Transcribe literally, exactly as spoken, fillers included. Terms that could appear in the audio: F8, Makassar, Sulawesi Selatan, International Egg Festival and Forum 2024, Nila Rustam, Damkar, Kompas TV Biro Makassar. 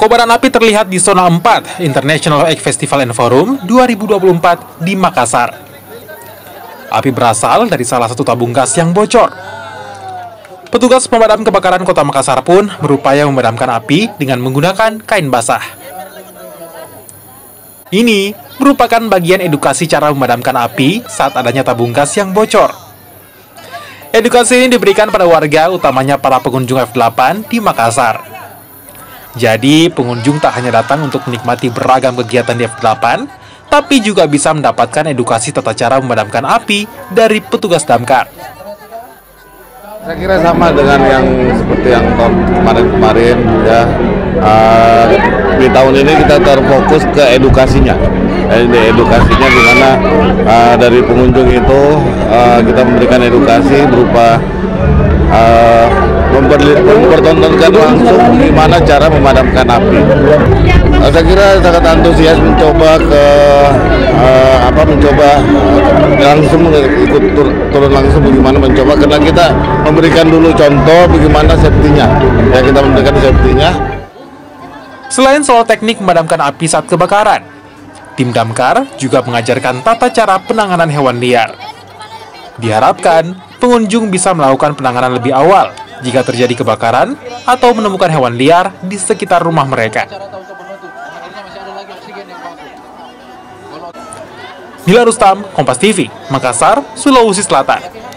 Kobaran api terlihat di zona empat International Egg Festival and Forum dua ribu dua puluh empat di Makassar. Api berasal dari salah satu tabung gas yang bocor. Petugas pemadam kebakaran Kota Makassar pun berupaya memadamkan api dengan menggunakan kain basah. Ini merupakan bagian edukasi cara memadamkan api saat adanya tabung gas yang bocor. Edukasi ini diberikan pada warga, utamanya para pengunjung F delapan di Makassar. Jadi, pengunjung tak hanya datang untuk menikmati beragam kegiatan di F delapan, tapi juga bisa mendapatkan edukasi tata cara memadamkan api dari petugas Damkar. Saya kira sama dengan yang seperti yang kemarin-kemarin, ya. Uh, di tahun ini kita terfokus ke edukasinya. Jadi edukasinya gimana uh, dari pengunjung itu uh, kita memberikan edukasi berupa uh, mempertontonkan langsung gimana cara memadamkan api. Saya kira sangat antusias mencoba ke uh, apa mencoba langsung ikut tur, turun langsung bagaimana mencoba, karena kita memberikan dulu contoh bagaimana safety-nya. Ya, kita memberikan safety-nya. Selain soal teknik memadamkan api saat kebakaran, tim Damkar juga mengajarkan tata cara penanganan hewan liar. Diharapkan pengunjung bisa melakukan penanganan lebih awal jika terjadi kebakaran atau menemukan hewan liar di sekitar rumah mereka. Nila Rustam, Kompas T V, Makassar, Sulawesi Selatan.